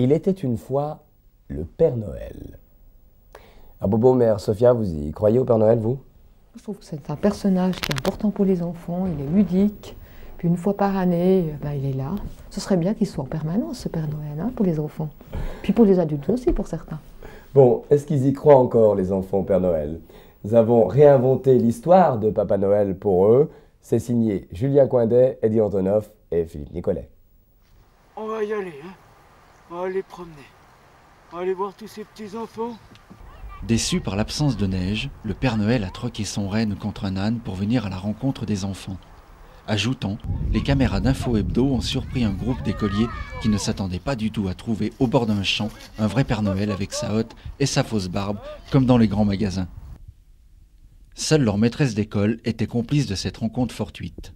Il était une fois le Père Noël. Ah Bobo, mère Sophia, vous y croyez au Père Noël, vous? Je trouve que c'est un personnage qui est important pour les enfants, il est ludique, puis une fois par année, ben, il est là. Ce serait bien qu'il soit en permanence, ce Père Noël, hein, pour les enfants. Puis pour les adultes aussi, pour certains. Bon, est-ce qu'ils y croient encore, les enfants, au Père Noël? Nous avons réinventé l'histoire de Papa Noël pour eux. C'est signé Julien Coindet, Eddie Antonoff et Philippe Nicolet. On va y aller, hein? On va aller promener. On va aller voir tous ces petits enfants. Déçu par l'absence de neige, le Père Noël a troqué son renne contre un âne pour venir à la rencontre des enfants. Ajoutant, les caméras d'Info Hebdo ont surpris un groupe d'écoliers qui ne s'attendaient pas du tout à trouver au bord d'un champ un vrai Père Noël avec sa hotte et sa fausse barbe, comme dans les grands magasins. Seule leur maîtresse d'école était complice de cette rencontre fortuite.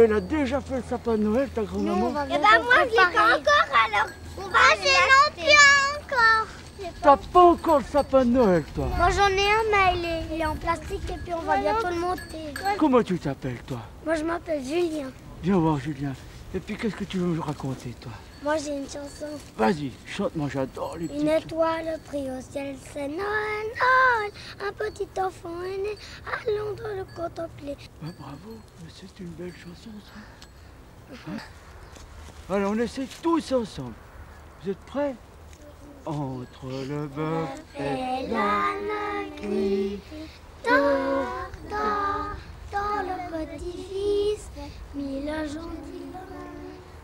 Elle a déjà fait le sapin de Noël, ta grand-maman. Eh ben moi, je l'ai pas encore, alors. Ah, je n'en ai encore. T'as pas encore le sapin de Noël, toi? Moi, j'en ai un, mais il est en plastique et puis on va bientôt le monter. Comment tu t'appelles, toi? Moi, je m'appelle Julien. Viens voir, Julien. Et puis, qu'est-ce que tu veux me raconter, toi? Moi, j'ai une chanson. Vas-y, chante, moi, j'adore les petites. Une étoile brille au ciel, c'est Noël, Noël. Un petit enfant est né, allons dans le contempler. Ouais, bravo, c'est une belle chanson, ça. Ouais. Alors, on essaie tous ensemble. Vous êtes prêts? Entre le bœuf et l'âne gris, dans le petit-fils, mille gentils.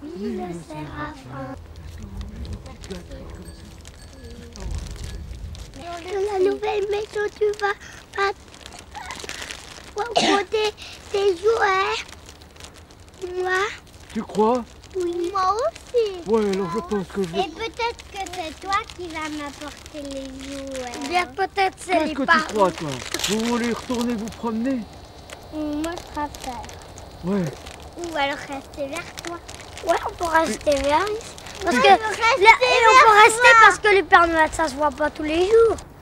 Le séraphin. Dans la nouvelle maison, tu vas porter tes jouets. Moi. Tu crois? Oui, moi aussi. Ouais, alors je pense que je vais... Et peut-être que c'est toi qui vas m'apporter les jouets. Bien, peut-être c'est les parents. Qu'est-ce que tu crois, toi? Vous voulez retourner vous promener? Moi, je préfère. Ouais. Ou alors rester vers toi. Ouais, on peut rester vers ici. Parce que on peut rester parce que le Père Noël, ça se voit pas tous les jours.